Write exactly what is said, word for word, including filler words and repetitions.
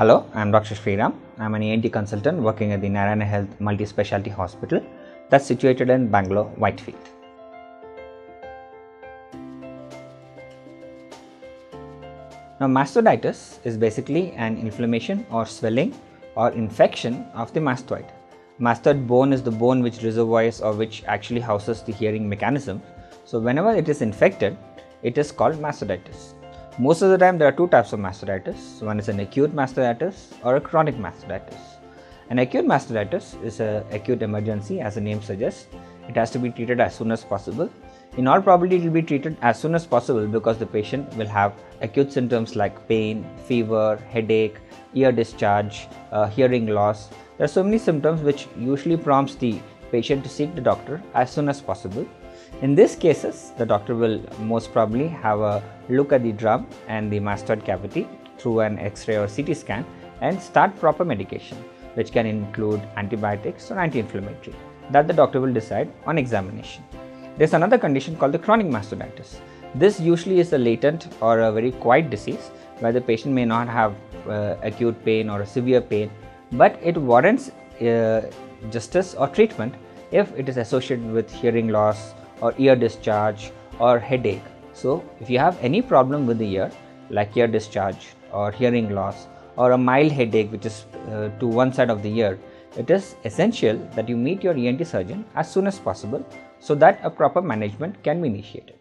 Hello, I am Doctor Shriram. I am an E N T consultant working at the Narayana Health Multi Specialty Hospital that's situated in Bangalore, Whitefield. Now, mastoiditis is basically an inflammation or swelling or infection of the mastoid. Mastoid bone is the bone which reservoirs or which actually houses the hearing mechanism. So, whenever it is infected, it is called mastoiditis. Most of the time there are two types of mastoiditis. One is an acute mastoiditis or a chronic mastoiditis. An acute mastoiditis is an acute emergency, as the name suggests. It has to be treated as soon as possible. In all probability, it will be treated as soon as possible because the patient will have acute symptoms like pain, fever, headache, ear discharge, uh, hearing loss. There are so many symptoms which usually prompts the patient to seek the doctor as soon as possible. In these cases, the doctor will most probably have a look at the drum and the mastoid cavity through an X-ray or C T scan and start proper medication, which can include antibiotics or anti-inflammatory, that the doctor will decide on examination. There's another condition called the chronic mastoiditis. This usually is a latent or a very quiet disease where the patient may not have uh, acute pain or a severe pain, but it warrants uh, justice or treatment if it is associated with hearing loss or ear discharge or headache. So if you have any problem with the ear, like ear discharge or hearing loss or a mild headache which is uh, to one side of the ear, it is essential that you meet your E N T surgeon as soon as possible so that a proper management can be initiated.